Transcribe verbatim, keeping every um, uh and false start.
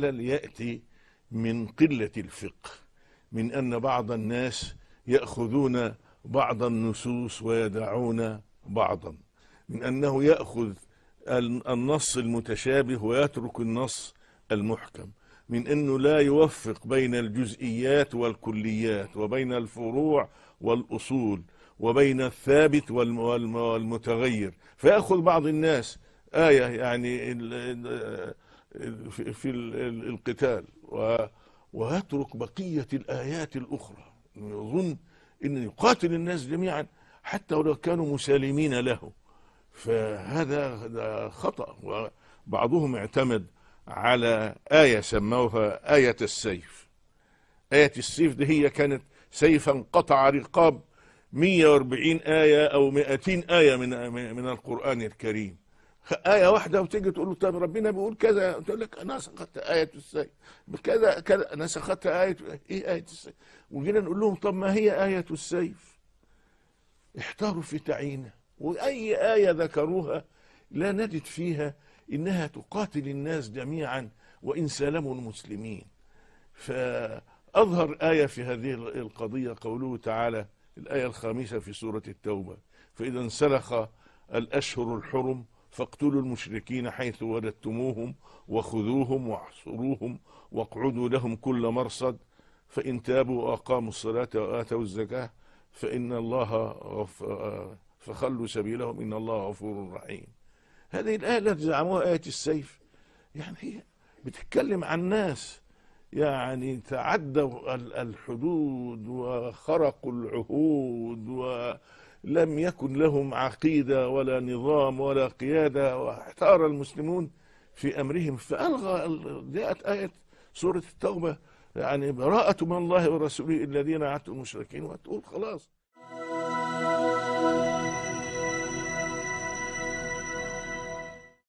يأتي من قلة الفقه، من أن بعض الناس يأخذون بعض النصوص ويدعون بعضا، من أنه يأخذ النص المتشابه ويترك النص المحكم، من أنه لا يوفق بين الجزئيات والكليات وبين الفروع والأصول وبين الثابت والمتغير، فيأخذ بعض الناس آية يعني في القتال ويترك بقية الآيات الأخرى، يظن أن يقاتل الناس جميعا حتى ولو كانوا مسالمين له، فهذا خطأ. وبعضهم اعتمد على آية سموها آية السيف. آية السيف دي هي كانت سيفا قطع رقاب مئة وأربعين آية أو مئتين آية من من القرآن الكريم، آية واحدة وتيجي تقول له طب ربنا بيقول كذا، تقول لك نسخت آية السيف كذا كذا، نسخت آية إيه آية السيف. وجينا نقول لهم طب ما هي آية السيف؟ احتاروا في تعيينها، وأي آية ذكروها لا نجد فيها إنها تقاتل الناس جميعا وإن سلموا المسلمين. فأظهر آية في هذه القضية قوله تعالى الآية الخامسة في سورة التوبة: فإذا انسلخ الأشهر الحرم فاقتلوا المشركين حيث وجدتموهم وخذوهم واحصروهم واقعدوا لهم كل مرصد فإن تابوا وأقاموا الصلاة وآتوا الزكاة فإن الله فخلوا سبيلهم إن الله غفور رحيم. هذه الآية التي زعموها آية السيف، يعني هي بتتكلم عن ناس يعني تعدوا الحدود وخرقوا العهود ولم يكن لهم عقيدة ولا نظام ولا قيادة، واحتار المسلمون في أمرهم، فألغى جاءت آية سورة التوبة يعني براءة من الله ورسوله الذين عاهدتم المشركين، وتقول خلاص.